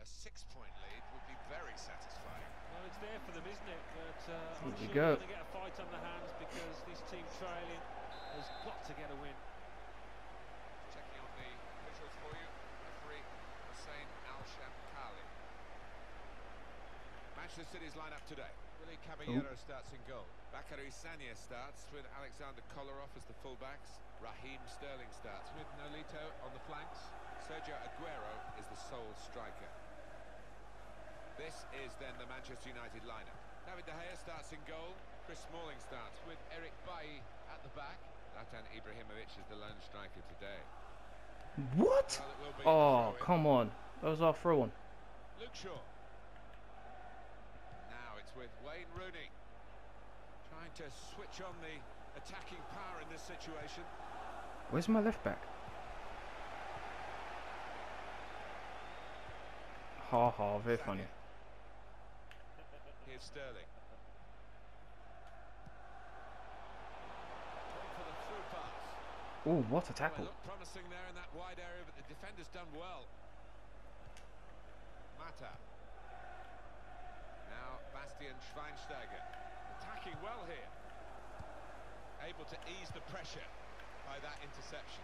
a 6-point lead would be very satisfying. Well, it's there for them, isn't it? But I'm sure they're going to get a fight on the hands because this team trailing has got to get a win. Checking on the visuals for you, referee Hussein Al-Shamkali. Manchester City's lineup today. William Caballero starts in goal. Bacary Sagna starts with Alexander Kolarov as the fullbacks. Raheem Sterling starts with Nolito on the flanks. Sergio Aguero is the sole striker. This is then the Manchester United lineup. David De Gea starts in goal. Chris Smalling starts with Eric Bailly at the back. Ladan Ibrahimovic is the lone striker today. What? Oh, come on. That was our throw on. Luke Shaw. Now it's with Wayne Rooney. Trying to switch on the attacking power in this situation. Where's my left back? Ha ha, very funny. Here's Sterling. Oh, what a tackle. Looked promising there in that wide area, but the defender's done well. Mata. Now Bastian Schweinsteiger. Attacking well here. Able to ease the pressure by that interception.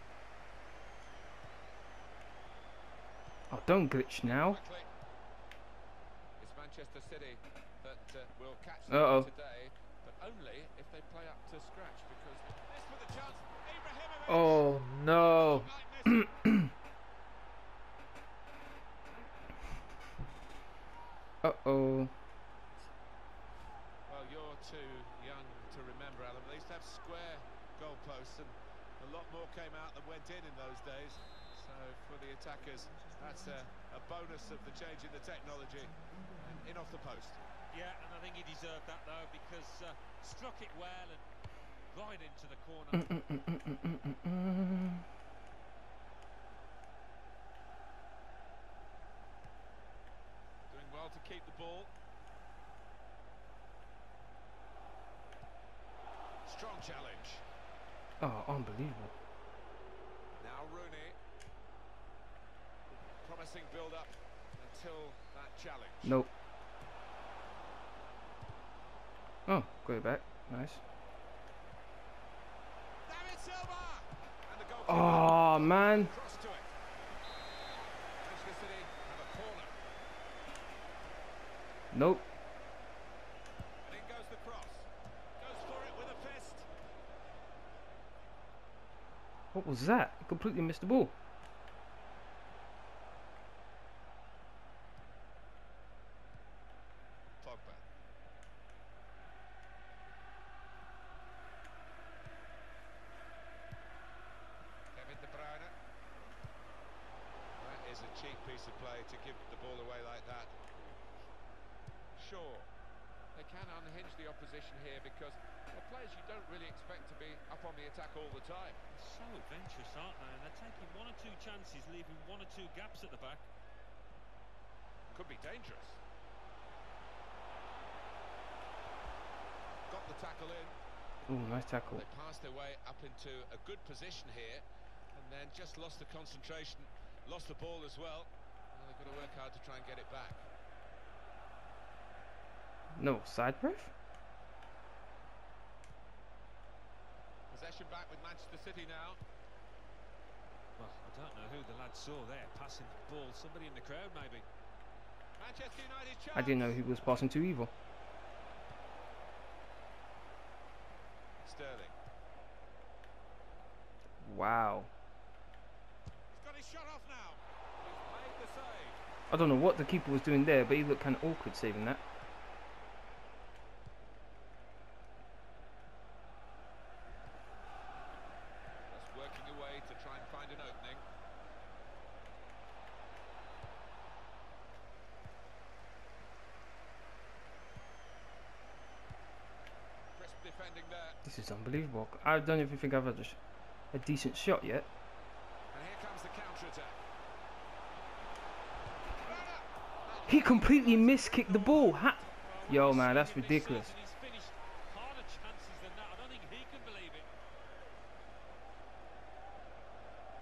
Oh, don't glitch now. It's Manchester City that will catch them today, but only if they play up to scratch, because this was a chance. Ibrahimovic. Oh no. Uh-oh. Well, you're too young to remember, Alan. They used to have square goalposts, and a lot more came out than went in those days. So for the attackers, that's a bonus of the change in the technology. In off the post. Yeah, and I think he deserved that though, because struck it well and right into the corner. Doing well to keep the ball. Strong challenge. Oh, unbelievable. Now Rooney. Promising build-up until that challenge. Nope. Oh, go back. Nice. David Silva! And the goalkeeper. Oh, man. Cross to it. Manchester City have a corner. Nope. And in goes the cross. Goes for it with a fist. What was that? I completely missed the ball. Kevin De Bruyne. That is a cheap piece of play to give the ball away like that. Sure, they can unhinge the opposition here because they're players you don't really expect to be up on the attack all the time. So adventurous, aren't they? And they're taking one or two chances, leaving one or two gaps at the back. Could be dangerous. Got the tackle in. Oh, nice tackle. They passed their way up into a good position here, and then just lost the concentration, lost the ball as well. Now they've got to work hard to try and get it back. No side breath. Possession back with Manchester City now. Well, I don't know who the lad saw there passing the ball. Somebody in the crowd, maybe. Manchester United chance. I didn't know who was passing to either. Sterling. Wow. He's got his shot off now. He's made the save. I don't know what the keeper was doing there, but he looked kind of awkward saving that. Just working away to try and find an opening. Defending there. This is unbelievable. I don't even think I've had a decent shot yet. And here comes the counter-attack. He completely miskicked the ball. Yo, man, that's ridiculous. He's finished harder chances than that. I don't think he can believe it.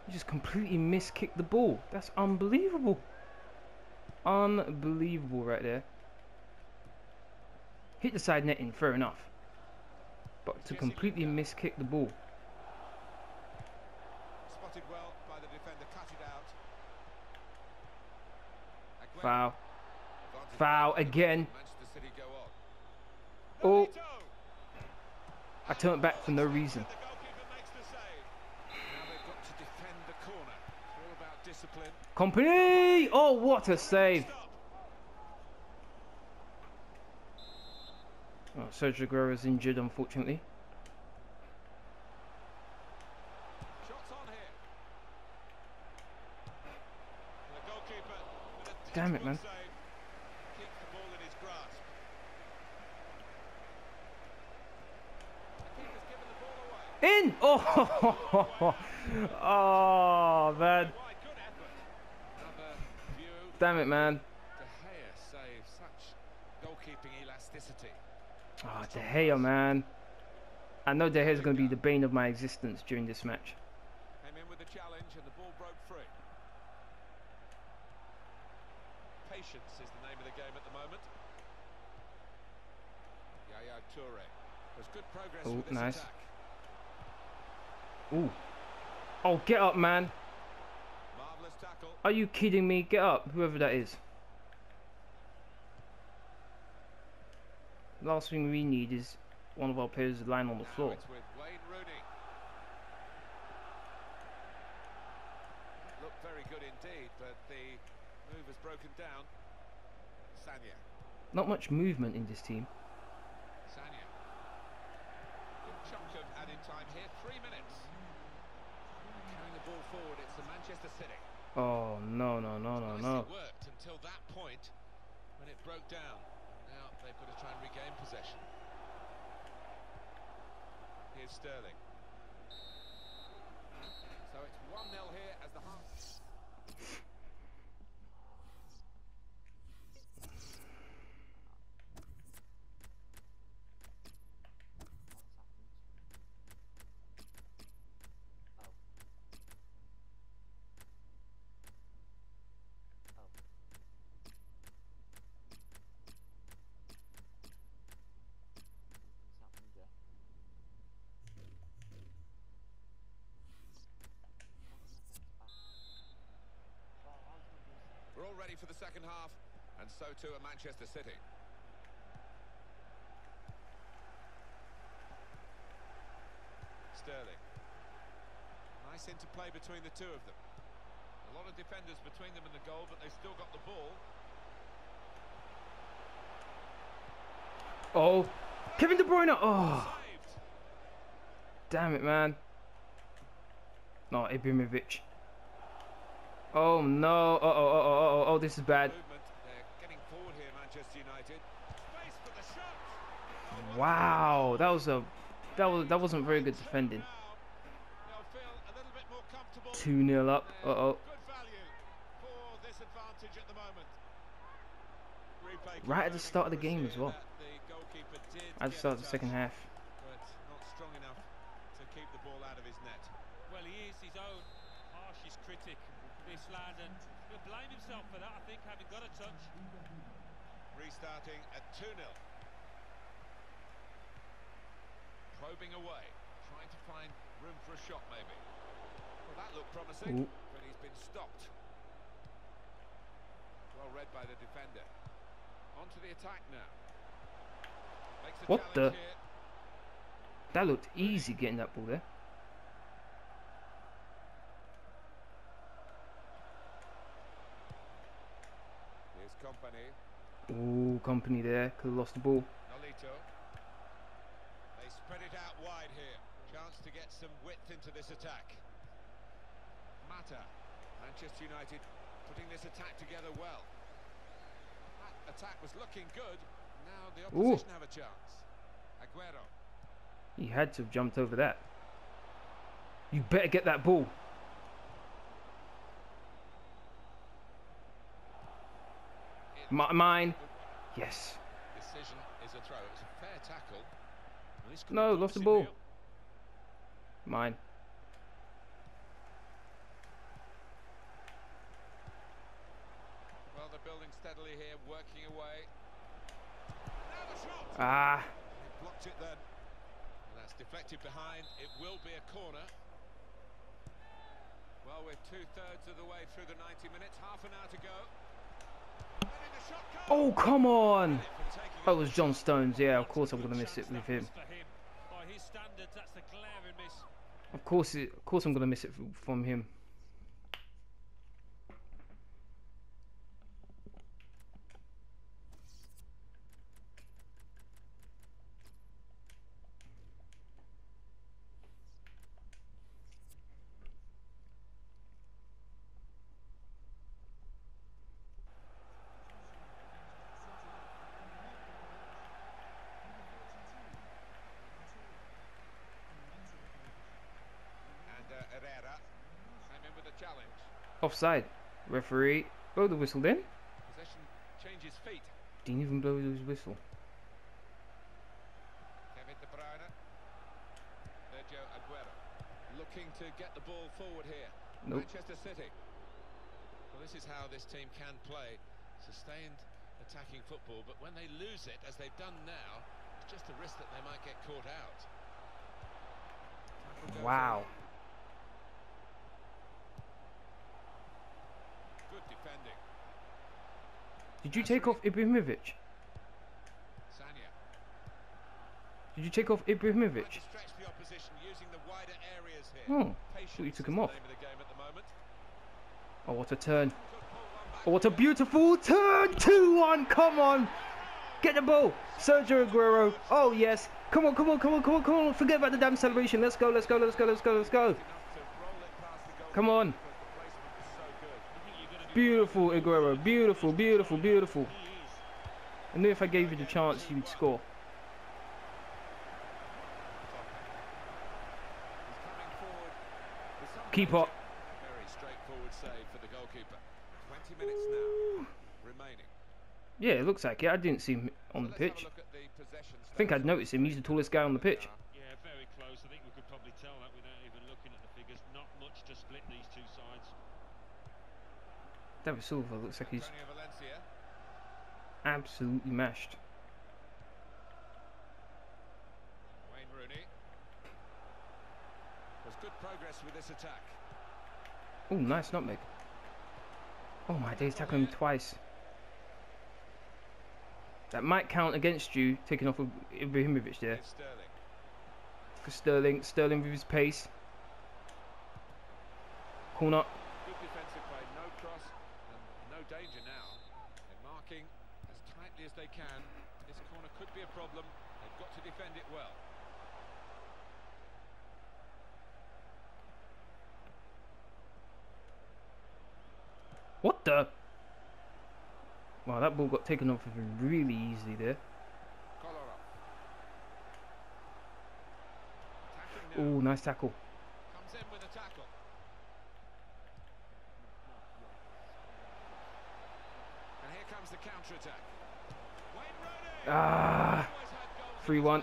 He just completely miskicked the ball. That's unbelievable. Unbelievable right there. Hit the side netting, fair enough. But to completely miskick the ball. Spotted well by the defender, cut it out. Foul. Foul again. Oh. I turned back for no reason. Now they've got to defend the corner. All about discipline. Company! Oh, what a save. Oh, Sergio Aguero is injured, unfortunately. Shots on here. The goalkeeper with a damn it, man. Save. Keeps the ball in his grasp. The keeper's given the ball away. In! Oh, oh man. Damn it, man. De Gea saves such goalkeeping elasticity. Oh, De Gea, man. I know De Gea's going to be the bane of my existence during this match. Came in with the challenge and the ball broke free. Patience is the name of the game at the moment. Yaya Toure. There's good progress with this nice attack. Ooh. Oh, get up, man. Marvelous tackle. Are you kidding me? Get up, whoever that is. Last thing we need is one of our players lying on the floor. It's with Wayne Rooney. Looked very good indeed, but the move has broken down. Sagna. Not much movement in this team. Sagna. Good chunk of added time here. 3 minutes. Carrying the ball forward, it's the Manchester City. Oh no no no no no! It worked until that point when it broke down. Now they've got to try and regain possession. Here's Sterling. So it's 1-0 here as the half. Ready for the second half, and so too are Manchester City. Sterling. Nice interplay between the two of them. A lot of defenders between them and the goal, but they've still got the ball. Oh, Kevin De Bruyne. Oh, saved. Damn it, man. No, Ibrahimovic. Oh no, oh, this is bad. Wow, that wasn't very good defending. 2-0 up. Uh-oh. Right at the start of the game as well. At the start of the second half. But not strong enough to keep the ball out of his net. Well, he is his own harshest critic. This Ladan, he'll blame himself for that, I think, having got a touch. Restarting at 2-0. Probing away, trying to find room for a shot, maybe. Well, that looked promising, ooh, but he's been stopped. Well read by the defender. Onto the attack now. Makes the what the? Here. That looked easy getting that ball there. Company. Ooh, Company there. Could have lost the ball. Nolito. They spread it out wide here. Chance to get some width into this attack. Mata. Manchester United putting this attack together well. That attack was looking good. Now the opposition ooh have a chance. Aguero. He had to have jumped over that. You better get that ball. Mine. Yes. Decision is a throw. It's a fair tackle. No, lost the ball. Mine. Well, they're building working away. Now the shot. He blocked it then. And that's deflected behind. It will be a corner. Well, we're 2/3 of the way through the 90 minutes. Half an hour to go. Oh, come on! That was John Stones. Yeah, of course I'm going to miss it with him. Of course I'm going to miss it from him. Offside. Referee blow the whistle then. Possession changes feet. Didn't even blow his whistle. Kevin De Bruyne. Sergio Aguero. Looking to get the ball forward here. Nope. Manchester City. Well, this is how this team can play. Sustained attacking football, but when they lose it, as they've done now, it's just a risk that they might get caught out. Wow. Defending. Did you take off Ibrahimovic? Sagna. Did you take off Ibrahimovic? Stretch the opposition using the wider areas here. Oh, so you took him off. Oh, what a turn. Oh, what a beautiful turn. 2-1. Come on. Get the ball. Sergio Aguero. Oh, yes. Come on, come on, come on, come on, come on. Forget about the damn celebration. Let's go, let's go, let's go, let's go, let's go. Come on. Beautiful Aguero, beautiful, beautiful, beautiful. I knew if I gave you the chance, you would score. Keep up. Very straightforward save for the goalkeeper. 20 minutes now remaining. Yeah, it looks like it. I didn't see him on the pitch. I think I'd noticed him. He's the tallest guy on the pitch. Yeah, very close. I think we could probably tell that without even looking at the figures. Not much to split these two sides. David Silva looks like he's absolutely mashed. Wayne Rooney has good progress with this attack. Oh, nice nutmeg. Oh my days, tackling him twice. That might count against you taking off of Ibrahimovic there. For Sterling, Sterling with his pace. Corner. Danger now. They're marking as tightly as they can. This corner could be a problem. They've got to defend it well. What the? Wow, that ball got taken off of him really easily there. Oh, nice tackle. Comes in with a tackle. Counter-attack. Ah, 3-1. Surprising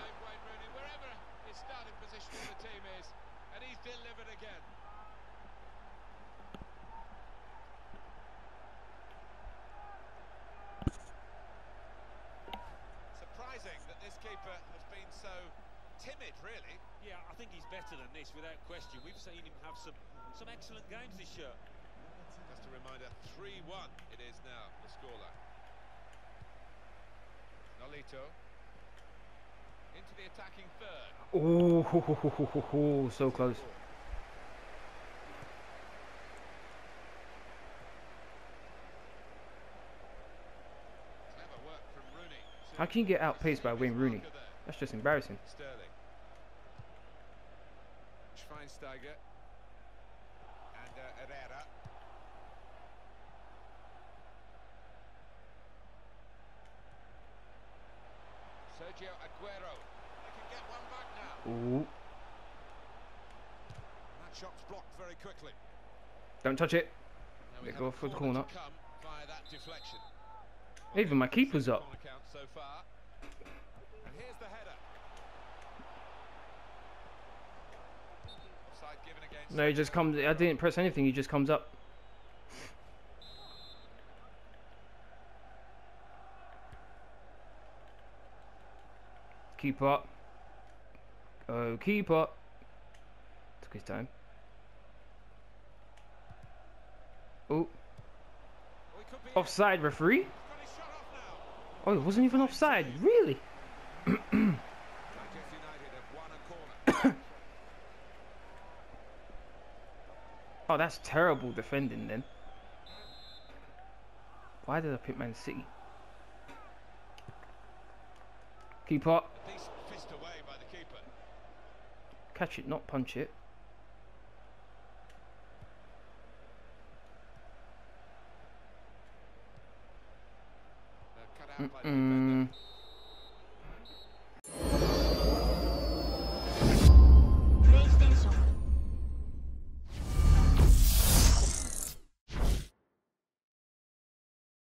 that this keeper has been so timid, really. Yeah, I think he's better than this without question. We've seen him have some excellent games this year. Just a reminder, 3-1 it is now, the scoreline. Nolito into the attacking third. Oh, so close. Clever work from Rooney. How can you get outpaced by Wayne Rooney? That's just embarrassing. Sterling. Schweinsteiger and Herrera. Sergio Aguero. They can get one back now. Ooh. That shot's blocked very quickly. Don't touch it. They go for the corner. Even my keeper's up. So far. And here's the header. Offside given against. No, he just comes. I didn't press anything. He just comes up. Keep up. Oh, keep up. Took his time. Oh. Offside, referee. Oh, it wasn't even offside. Really? Oh, that's terrible defending then. Why did I pick Man City? Keep up. Catch it, not punch it.